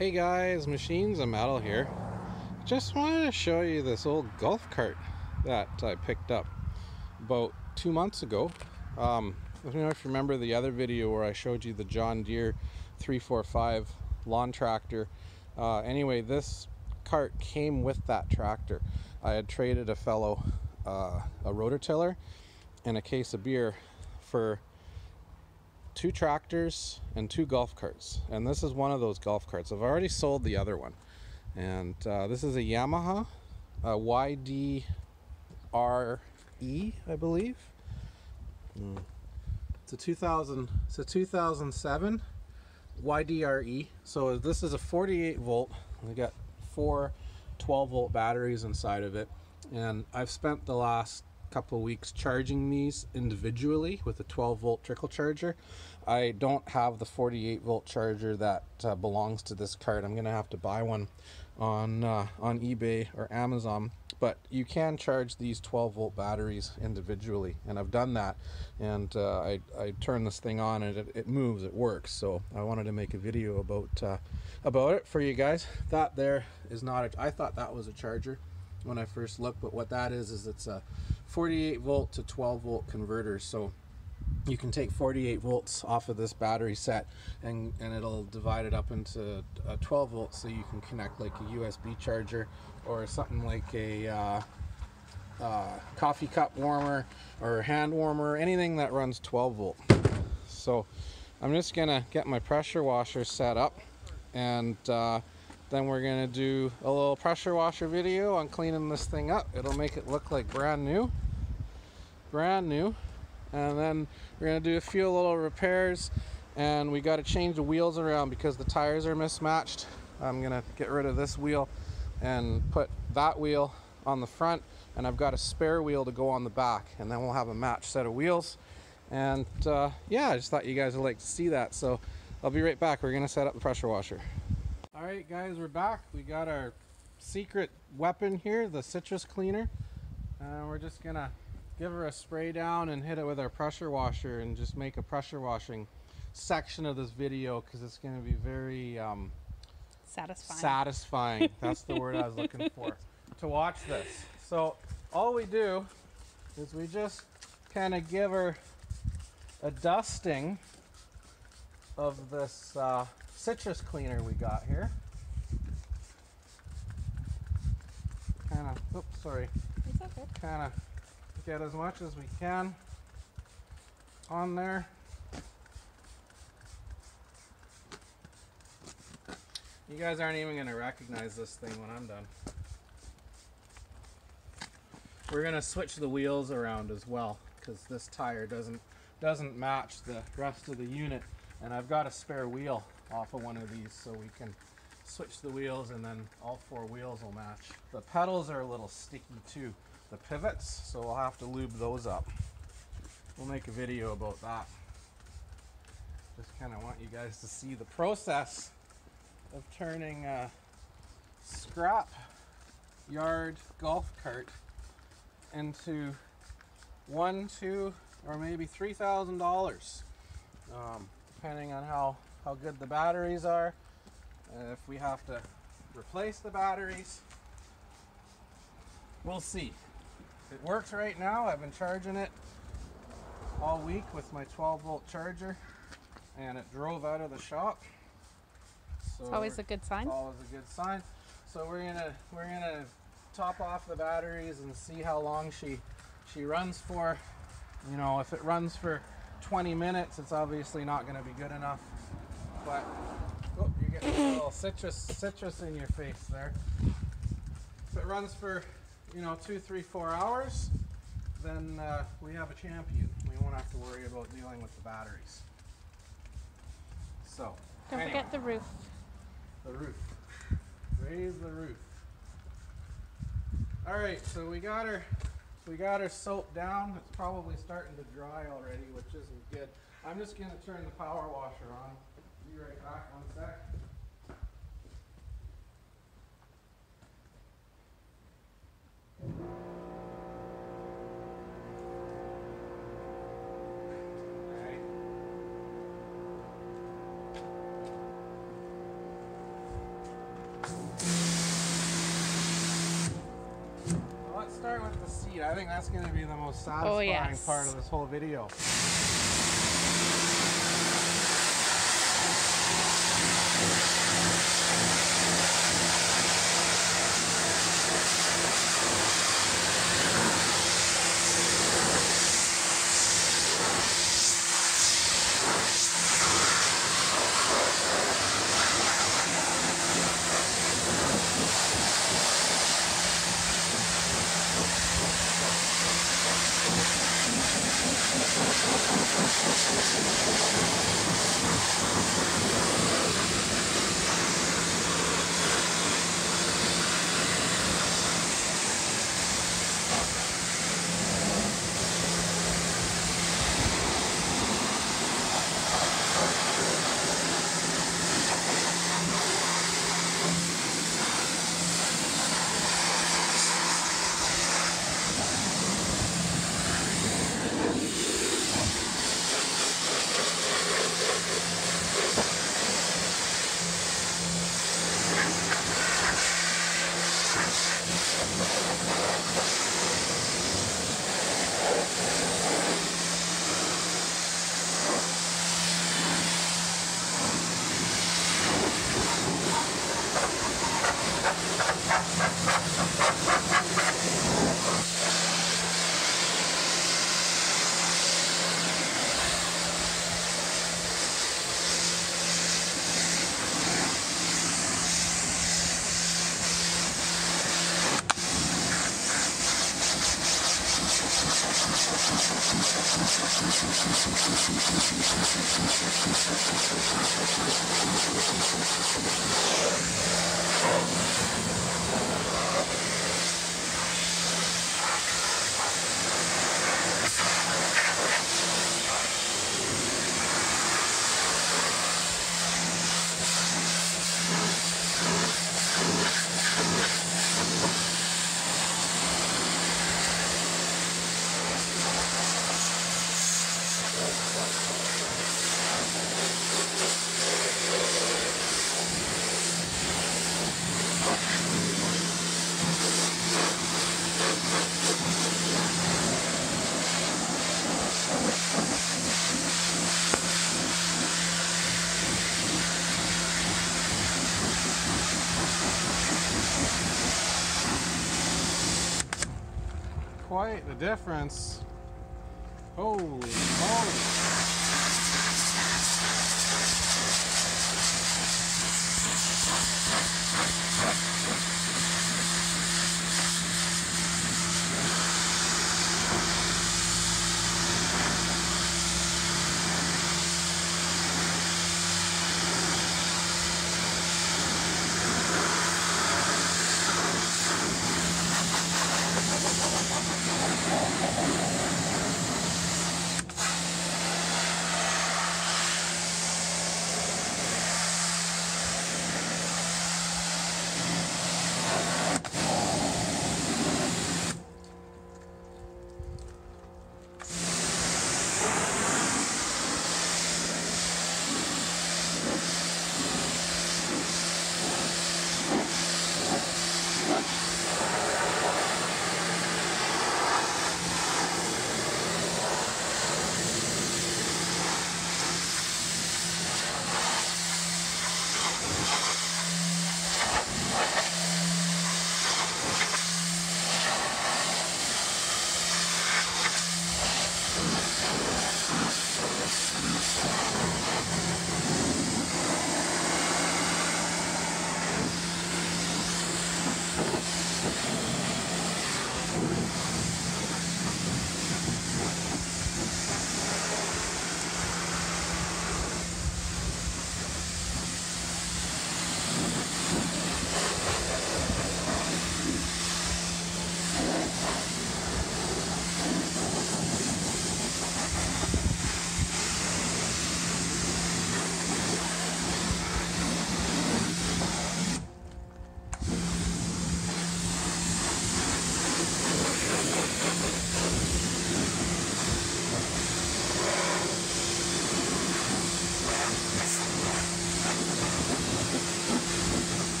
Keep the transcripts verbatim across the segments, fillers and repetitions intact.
Hey guys, Machines and Metal here. Just wanted to show you this old golf cart that I picked up about two months ago. Um, I don't know if you remember the other video where I showed you the John Deere three four five lawn tractor. Uh, anyway, this cart came with that tractor. I had traded a fellow uh, a rototiller and a case of beer for two tractors and two golf carts, and this is one of those golf carts. I've already sold the other one, and uh, this is a Yamaha, a Y D R E, I believe. Mm. It's a two thousand. It's a two thousand seven Y D R E. So this is a forty-eight volt. We got four twelve volt batteries inside of it, and I've spent the last couple of weeks charging these individually with a twelve volt trickle charger. I don't have the forty-eight volt charger that uh, belongs to this cart. I'm gonna have to buy one on uh, on eBay or Amazon, but you can charge these twelve volt batteries individually, and I've done that, and uh, I, I turned this thing on and it, it moves, it works. So I wanted to make a video about uh, about it for you guys. That there is not a, I thought that was a charger when I first looked, but what that is is it's a forty-eight volt to twelve volt converter. So you can take forty-eight volts off of this battery set, and and it'll divide it up into uh, twelve volts, so you can connect like a U S B charger or something like a uh, uh, coffee cup warmer or hand warmer, anything that runs twelve volt. So I'm just gonna get my pressure washer set up, and uh, then we're gonna do a little pressure washer video on cleaning this thing up. It'll make it look like brand new, brand new. And then we're gonna do a few little repairs, and we gotta change the wheels around because the tires are mismatched. I'm gonna get rid of this wheel and put that wheel on the front, and I've got a spare wheel to go on the back, and then we'll have a matched set of wheels. And uh, yeah, I just thought you guys would like to see that. So I'll be right back. We're gonna set up the pressure washer. All right guys, we're back. We got our secret weapon here, the citrus cleaner, and uh, we're just gonna give her a spray down and hit it with our pressure washer and just make a pressure washing section of this video, because it's going to be very um, satisfying. Satisfying, that's the word I was looking for, to watch this. So all we do is we just kind of give her a dusting of this uh, citrus cleaner we got here. Kind of, oops, sorry. It's okay. Kind of get as much as we can on there. You guys aren't even going to recognize this thing when I'm done. We're going to switch the wheels around as well, because this tire doesn't doesn't match the rest of the unit, and I've got a spare wheel off of one of these, so we can switch the wheels, and then all four wheels will match. The pedals are a little sticky too, the pivots, so we'll have to lube those up. We'll make a video about that. Just kind of want you guys to see the process of turning a scrap yard golf cart into one, two, or maybe three thousand dollars, um, depending on how how good the batteries are, and if we have to replace the batteries, we'll see. It works right now. I've been charging it all week with my twelve volt charger, and it drove out of the shop. So it's always a good sign. Always a good sign. So we're gonna we're gonna top off the batteries and see how long she she runs for. You know, if it runs for twenty minutes, it's obviously not going to be good enough. But oh, you're getting a little citrus citrus in your face there. If it runs for, you know, two, three, four hours, then uh, we have a champion. We won't have to worry about dealing with the batteries. So don't anyway. Forget the roof. The roof. Raise the roof. All right, so we got her. We got her soaked down. It's probably starting to dry already, which isn't good. I'm just going to turn the power washer on. Be right back, one sec. Okay. seat. I think that's going to be the most satisfying oh, yes. part of this whole video. Quite the difference. Holy moly.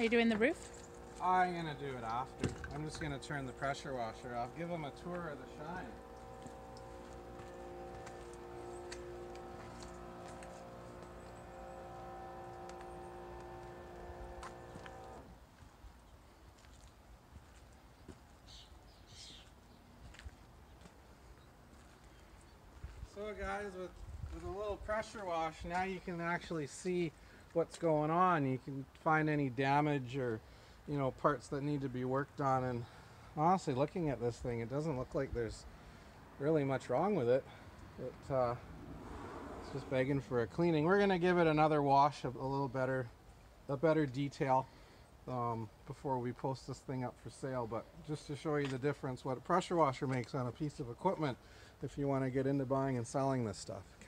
Are you doing the roof? I'm gonna do it after. I'm just gonna turn the pressure washer off. Give them a tour of the shine. So guys, with, with a little pressure wash, now you can actually see what's going on. You can find any damage or, you know, parts that need to be worked on. And honestly, looking at this thing, it doesn't look like there's really much wrong with it. It uh, it's just begging for a cleaning. We're gonna give it another wash of a little better, a better detail um, before we post this thing up for sale. But just to show you the difference, what a pressure washer makes on a piece of equipment, if you want to get into buying and selling this stuff.